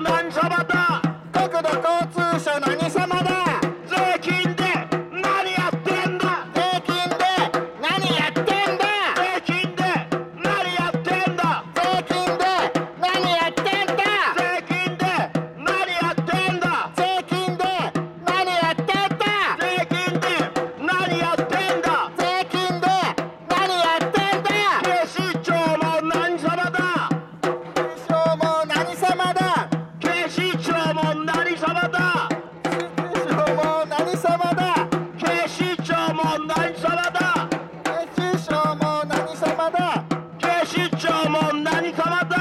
何様だ、国土交通省何様だ、税金で何やってんだ、税金で何やってんだ、税金で何やってんだ、税金で何やってんだ、税金で何やってんだ、税金で何やってんだ、税金で何やってんだ、税金で何やってんだ、警視庁も何様だ、警視庁も何様だ、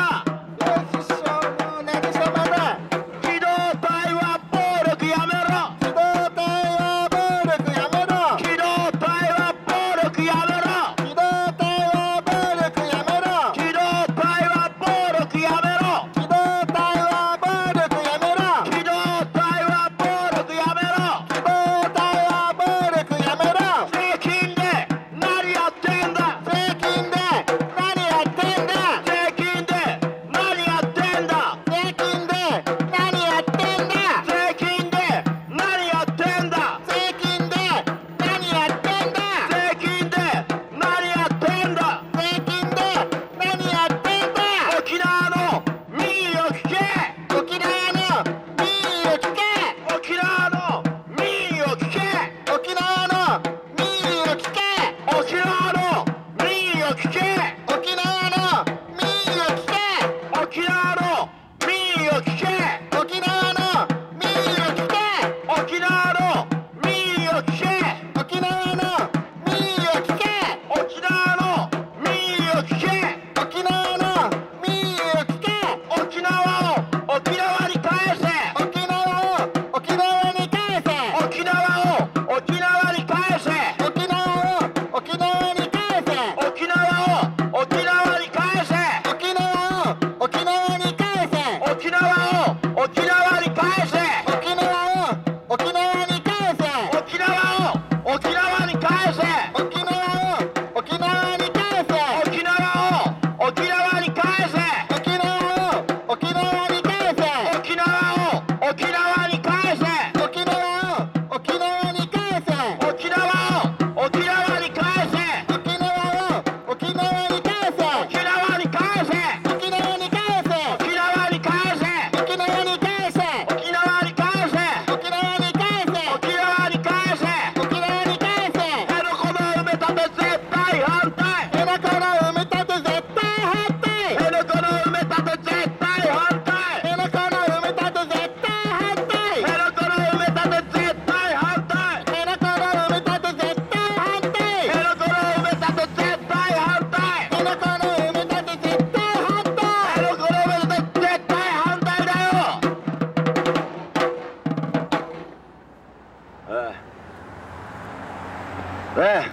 ね、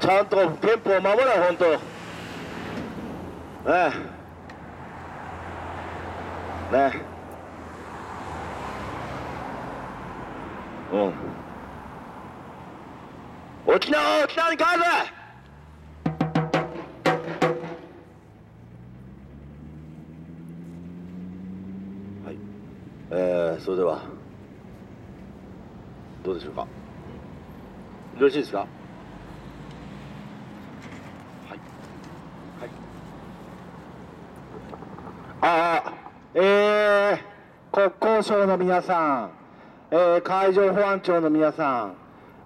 ちゃんと憲法を守れ、本当。ねえ。ねえ。うん。沖縄を沖縄に帰れ！はい。それでは、どうでしょうか。よろしいですか。はいはい。国交省の皆さん、海上保安庁の皆さん、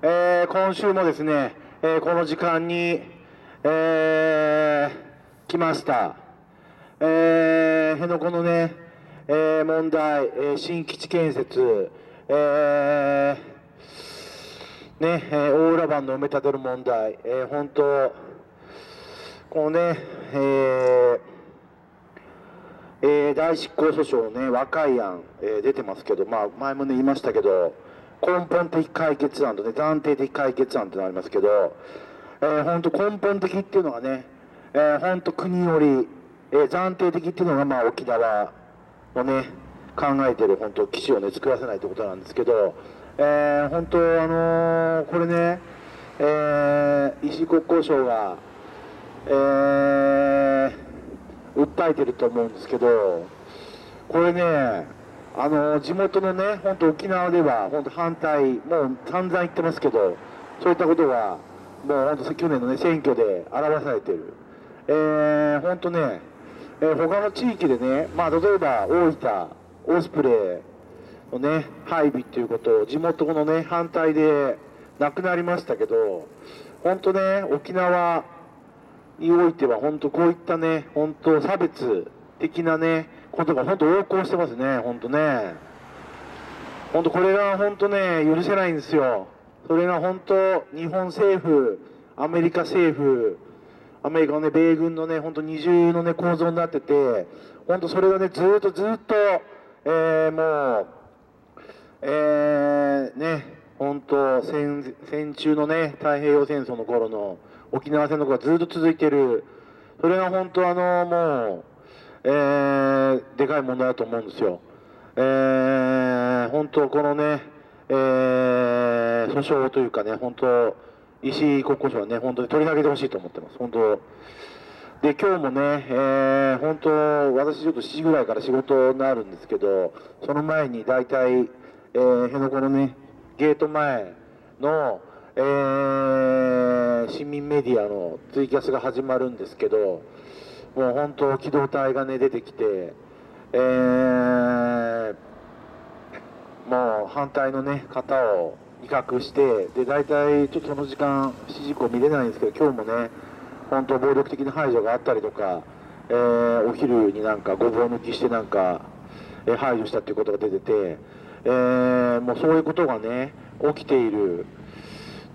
今週もですね、この時間に、来ました。辺野古のね、問題、新基地建設、ね、大浦湾の埋め立てる問題、本当、このね、代執行訴訟ね、和解案、出てますけど、まあ、前もね、言いましたけど、根本的解決案とね、暫定的解決案ってのありますけど、本当、根本的っていうのがね、本当、国より、暫定的っていうのが、まあ、沖縄のね、考えてる、本当、基地をね、作らせないってことなんですけど、本当、これね、石井国交省が、訴えてると思うんですけど、これね、地元のね、本当沖縄では本当反対、もう散々言ってますけど、そういったことがもう本当去年のね選挙で表されている。本当ね、他の地域でね、まあ例えば大分オスプレイのね配備っていうことを地元のね反対でなくなりましたけど、本当ね沖縄においては本当こういったね本当差別的なねことが本当横行してますね。本当ね、本当これが本当ね許せないんですよ。それが本当日本政府、アメリカ政府、アメリカのね米軍のね本当二重のね構造になってて、本当それがねずっとね。本当 戦中のね太平洋戦争の頃の沖縄戦の頃がずっと続いてる。それが本当もう、でかい問題だと思うんですよ。本当このね、訴訟というかね、本当石井国交省はね本当に取り上げてほしいと思ってます。本当で今日もね、本当私ちょっと7時ぐらいから仕事になるんですけど、その前に大体辺野古のねゲート前の、市民メディアのツイキャスが始まるんですけど、もう本当機動隊がね出てきて、もう反対のね方を威嚇して、で大体ちょっとその時間7時以降見れないんですけど、今日もね本当暴力的な排除があったりとか、お昼になんかごぼう抜きしてなんか、排除したっていうことが出てて。もうそういうことがね起きている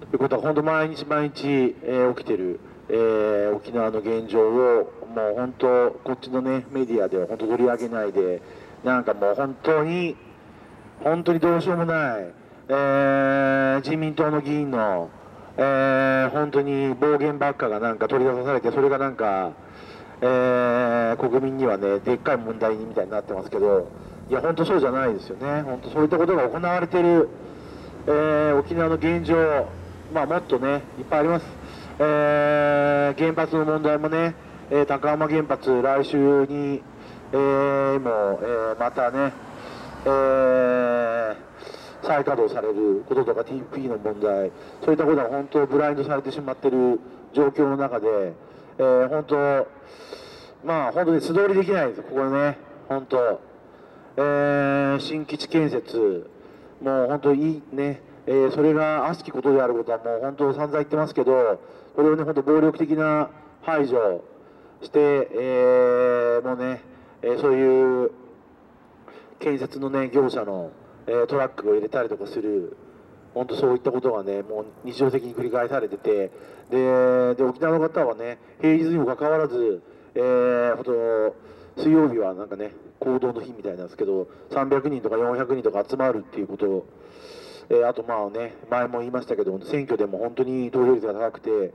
ということは本当毎日、起きている、沖縄の現状をもう本当こっちのねメディアでは本当取り上げないで、なんかもう本当にどうしようもない、自民党の議員の、本当に暴言ばっかがなんか取り出されて、それがなんか、国民にはねでっかい問題みたいになってますけど、いや本当そうじゃないですよね。本当そういったことが行われている、沖縄の現状、まあもっとねいっぱいあります。原発の問題もね、高浜原発来週に、もう、またね、再稼働されることとか TPP の問題、そういったことが本当ブラインドされてしまっている状況の中で、本当まあ本当に素通りできないですここね本当。新基地建設もう本当にいいね、それが悪しきことであることはもう本当散々言ってますけど、これをね本当暴力的な排除して、もうね、そういう建設のね業者の、トラックを入れたりとかする、本当そういったことがねもう日常的に繰り返されてて、で沖縄の方はね平日にもかかわらず、本当水曜日はなんかね行動の日みたいなんですけど、300人とか400人とか集まるっていうことを、あとまあね前も言いましたけど、選挙でも本当に投票率が高くて、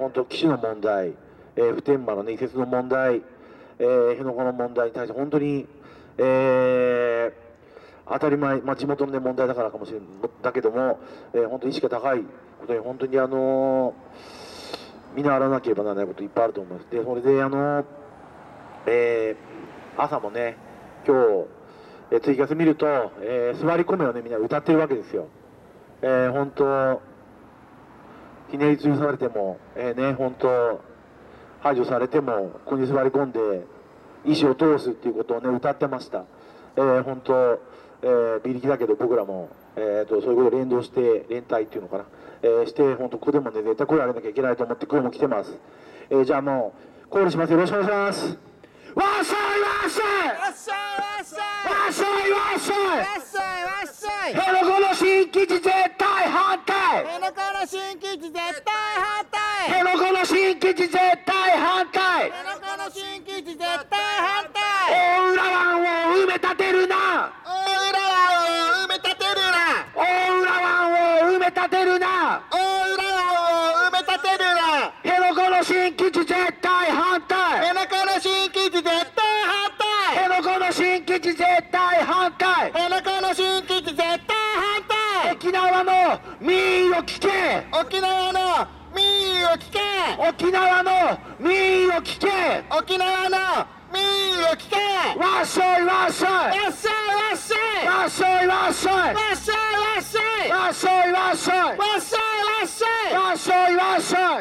本当基地の問題、普天間のね移設の問題、辺野古の問題に対して本当に、当たり前、まあ、地元の、ね、問題だからかもしれないだけども、本当に意識が高いことに本当に見習わなければならないこといっぱいあると思います。でそれで朝もね今日、ツイキャス見ると、座り込めをねみんな歌ってるわけですよ。本当ひねり潰されても、ね本当排除されてもここに座り込んで意思を通すっていうことをね歌ってました。本当、微力だけど僕らも、そういうことを連動して連帯っていうのかな、して本当ここでもね絶対声を上げなきゃいけないと思って今日も来てます。じゃあもうコールします。よろしくお願いします。わっしゃい辺野古の新基地絶対反対、辺野古の新基地絶対反対、大浦湾を埋め立てるな、辺野古の新基地絶対反対、辺野古の新基地絶対反対、沖縄の民意を聞け、ー来たわっしゃいわっしゃいわっしゃいわっしゃいわっしゃいわっしゃいわっしゃいわっしゃいわっしゃいわっしゃいわっしゃいわっしゃい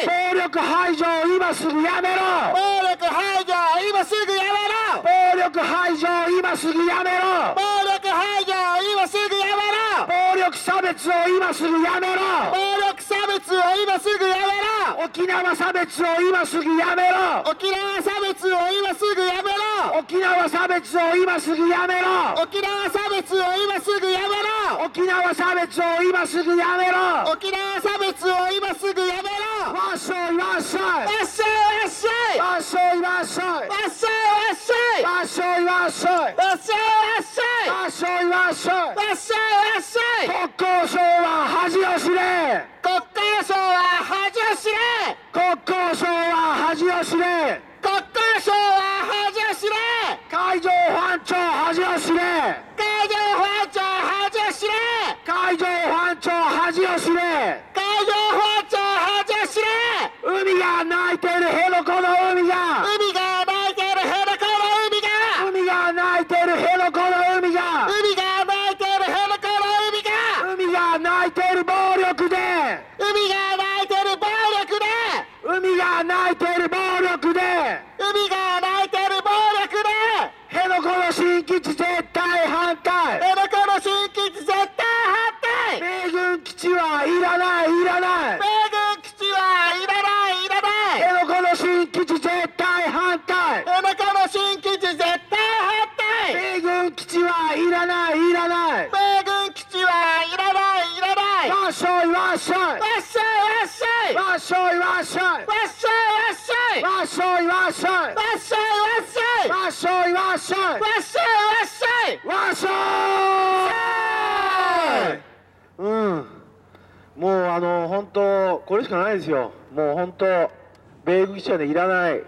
暴力排除を今すぐやめろ暴力排除を今すぐやめろ暴力排除を今すぐやめろ暴力排除を今すぐやめろ暴力差別を今すぐやめろ暴力差別を今すぐやめろ沖縄差別を今すぐやめろ沖縄差別を今すぐやめろ沖縄差別を今すぐやめろ沖縄差別を今すぐやめろ沖縄差別を今すぐやめろ沖縄差別を今すぐやめろわっしょいわっしょいわっしょいわっしょいわっしょいわっしょいわっしょいわっしょいわっしょいわっしょいわっしょいわっしょいわっしょい国交省は恥を知れ国交省は恥を知れ国交省は恥を知れ国交省は恥を知れ海上保安庁恥を知れ海上保安庁恥を知れ海上保安庁恥を知れ海上保安庁恥を知れ海が泣いてる辺野古の海が海が泣いてる辺野古の海が海が泣いてる辺野古の海が海が泣いてる辺野古の海が海が泣いてる暴力で海が海が泣いてる暴力で海が泣いてる暴力で辺野古の新基地絶対反対辺野古の新基地絶対反対米軍基地はいらないいらない米軍基地はいらないいらない辺野古の新基地絶対反対辺野古の新基地絶対反対米軍基地はいらないいらない米軍基地はいらないいらないわっしょいわっしょいわっしょいわっしょいわっしょいわっしょいわっしょいわっしょいわっしょいわっしょいわっしょいわっしょいわっしょいうんもう本当これしかないですよもう本当米軍基地はいらない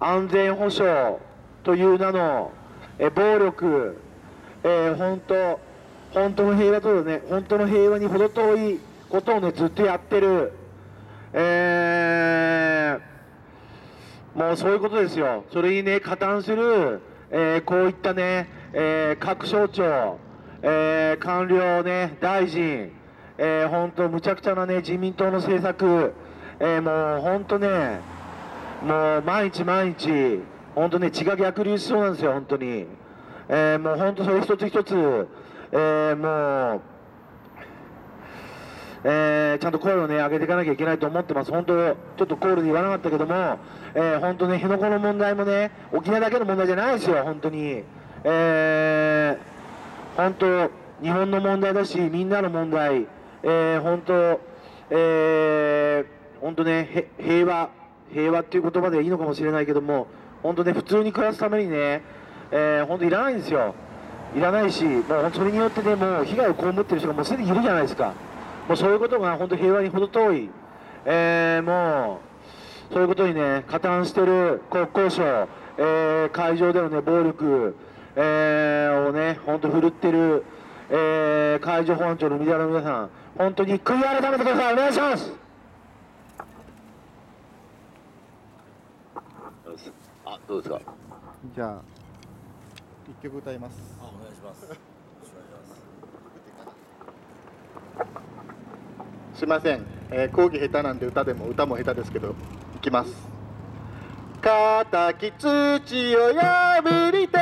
安全保障という名の暴力本当の平和とね本当の平和に程遠いことをねずっとやってる、もうそういうことですよそれにね加担する、こういったね、各省庁、官僚ね大臣、本当むちゃくちゃなね自民党の政策、もう本当ねもう毎日毎日本当ね血が逆流しそうなんですよ本当に、もう本当それ一つ一つ、もうちゃんと声をね上げていかなきゃいけないと思ってます本当ちょっとコールで言わなかったけども、本当ね辺野古の問題もね沖縄だけの問題じゃないですよ本当に、本当日本の問題だしみんなの問題、本当ね平和っていう言葉でいいのかもしれないけども本当ね普通に暮らすためにね、本当いらないんですよいらないしもうそれによってねもう被害を被ってる人がもうすでにいるじゃないですかもうそういうことが本当平和に程遠い、もうそういうことにね加担してる国交省、海上でのね暴力、をね本当振るってる、海上保安庁の皆さん本当に悔い改めてくださいお願いします。あどうですか。じゃあ一曲歌います。あお願いします。すいません、講義下手なんで歌も下手ですけどいきます敵土を破りて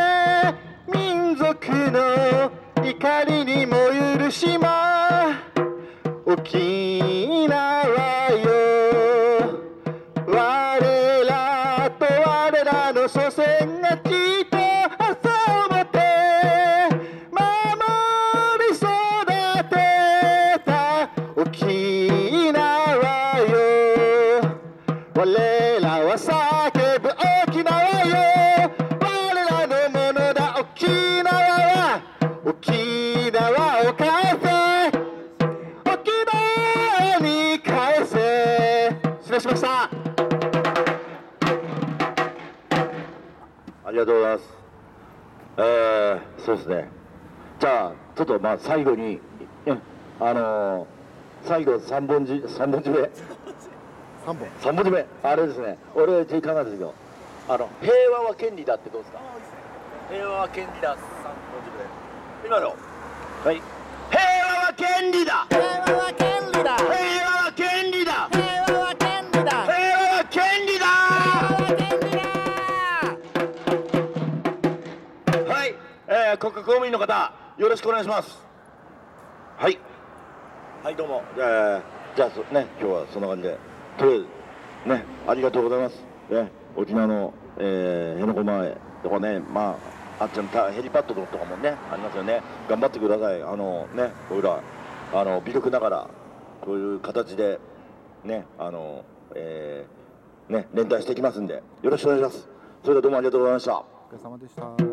民族の怒りにも許しま沖縄よ我らと我らの祖先が地と朝をもてありがとうございます。そうですね。じゃあちょっとまあ最後に、最後3本締め3本。3本目、あれですね。俺時間なんですよ。平和は権利だってどうですか？平和は権利だ。今の。はい。平和は権利だ。平和は権利だ。平和は権利だ。平和は権利だ。平和は権利だ。はい、国家公務員の方、よろしくお願いします。はい。はい、どうも。じゃあね、今日はそんな感じで、とりあえずね、ありがとうございます。ね、沖縄の辺野古前とかね、まああっちゃんヘリパッドとかもねありますよね。頑張ってください。ね、僕ら微力ながらこういう形でねね連帯していきますんでよろしくお願いします。それではどうもありがとうございました。お疲れ様でした。